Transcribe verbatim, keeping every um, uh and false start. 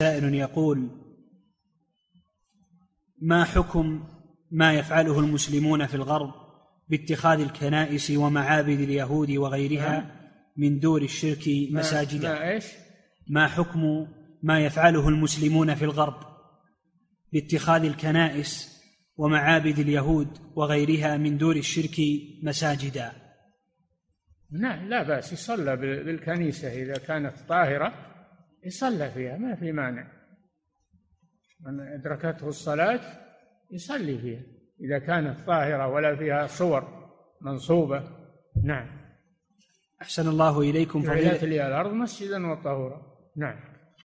سائل يقول: ما حكم ما يفعله المسلمون في الغرب باتخاذ الكنائس ومعابد اليهود وغيرها من دور الشرك مساجدا؟ ما حكم ما يفعله المسلمون في الغرب باتخاذ الكنائس ومعابد اليهود وغيرها من دور الشرك مساجدا؟ نعم، لا بأس، يصلى بالكنيسة إذا كانت طاهرة يصلى فيها، ما في مانع، من أدركته الصلاة يصلي فيها إذا كانت طاهرة ولا فيها صور منصوبة. نعم. أحسن الله إليكم. فضيلة الأرض مسجدا وطهورا. نعم.